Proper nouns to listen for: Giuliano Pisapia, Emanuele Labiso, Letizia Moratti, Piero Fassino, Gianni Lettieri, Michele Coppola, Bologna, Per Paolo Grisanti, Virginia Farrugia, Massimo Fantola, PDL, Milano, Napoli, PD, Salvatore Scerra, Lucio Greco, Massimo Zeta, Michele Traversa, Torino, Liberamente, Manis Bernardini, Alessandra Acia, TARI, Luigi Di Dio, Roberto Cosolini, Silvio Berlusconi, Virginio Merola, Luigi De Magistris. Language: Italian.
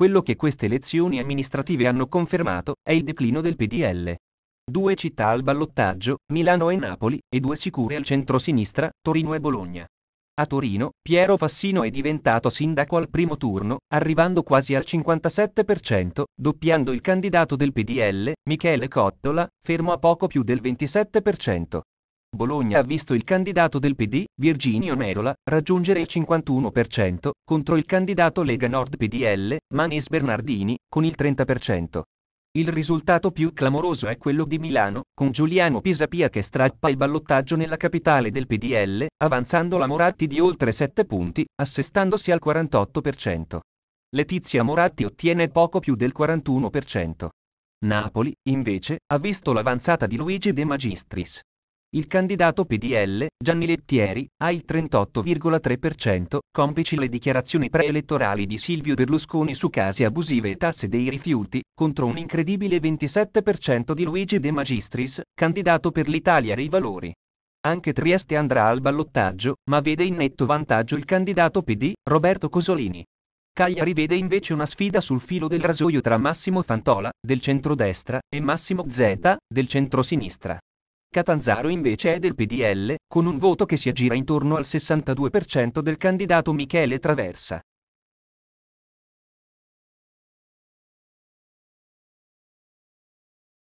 Quello che queste elezioni amministrative hanno confermato è il declino del PDL. 2 città al ballottaggio, Milano e Napoli, e 2 sicure al centro-sinistra, Torino e Bologna. A Torino, Piero Fassino è diventato sindaco al primo turno, arrivando quasi al 57%, doppiando il candidato del PDL, Michele Coppola, fermo a poco più del 27%. Bologna ha visto il candidato del PD, Virginio Merola, raggiungere il 51%, contro il candidato Lega Nord PDL, Manis Bernardini, con il 30%. Il risultato più clamoroso è quello di Milano, con Giuliano Pisapia che strappa il ballottaggio nella capitale del PDL, avanzando la Moratti di oltre 7 punti, assestandosi al 48%. Letizia Moratti ottiene poco più del 41%. Napoli, invece, ha visto l'avanzata di Luigi De Magistris. Il candidato PDL, Gianni Lettieri, ha il 38,3%, complici le dichiarazioni preelettorali di Silvio Berlusconi su case abusive e tasse dei rifiuti, contro un incredibile 27% di Luigi De Magistris, candidato per l'Italia dei Valori. Anche Trieste andrà al ballottaggio, ma vede in netto vantaggio il candidato PD, Roberto Cosolini. Cagliari vede invece una sfida sul filo del rasoio tra Massimo Fantola, del centrodestra, e Massimo Zeta, del centrosinistra. Catanzaro invece è del PDL, con un voto che si aggira intorno al 62% del candidato Michele Traversa.